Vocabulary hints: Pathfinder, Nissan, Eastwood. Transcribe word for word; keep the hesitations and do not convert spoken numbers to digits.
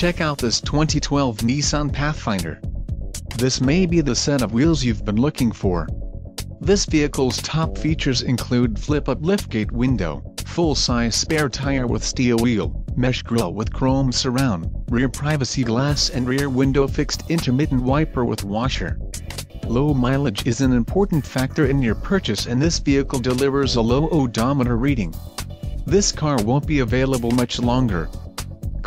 Check out this twenty twelve Nissan Pathfinder. This may be the set of wheels you've been looking for. This vehicle's top features include flip-up liftgate window, full-size spare tire with steel wheel, mesh grille with chrome surround, rear privacy glass and rear window fixed intermittent wiper with washer. Low mileage is an important factor in your purchase, and this vehicle delivers a low odometer reading. This car won't be available much longer.